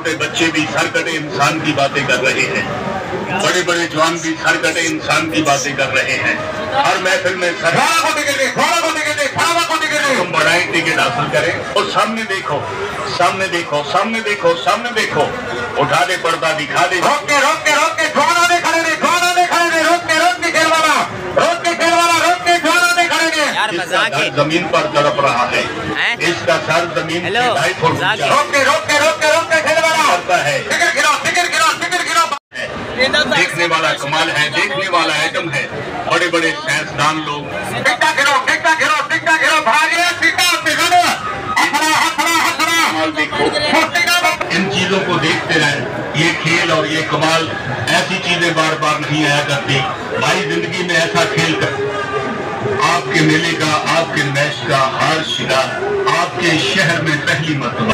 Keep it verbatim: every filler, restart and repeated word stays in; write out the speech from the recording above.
छोटे बच्चे भी सर कटे इंसान की बातें कर रहे हैं, बड़े बड़े जवान भी सर कटे इंसान की बातें कर रहे हैं। हर महफिल में तुम बढ़ाए टिकट हासिल करें और सामने देखो, सामने देखो, सामने देखो, सामने देखो, उठा दे पर्दा दिखा दे, रोक के रोक के रोक के ठोड़ा दे खड़े दे, ठोड़ा दे खड़े दे, रोक के रोक के खेलवाना, रोक के खेलवाना, रोक के ठोड़ा दे खड़े दे। इसका सर जमीन पर तड़प रहा है, इसका सर जमीन पर ढाई फुट ऊंचा, रोक के रोक के रोक के रोक के खेलवाना करता है। टिकट गिरा, टिकट गिरा, टिकट गिरा। देखने वाला कमाल है, देखने वाला आइटम है। बड़े बड़े साइंसदान लोग टिकटा गिरो, टिकटा गिरो, टिकटा गिरो, भागे टिकटा गिरो, हथरा हथरा हथरा। देखो, इन चीजों को देखते रहे। ये खेल और ये कमाल, ऐसी चीजें बार बार नहीं आया करती भाई। जिंदगी में ऐसा खेल कर आपके मेले का, आपके मैच का हर शिकार आपके शहर में पहली मत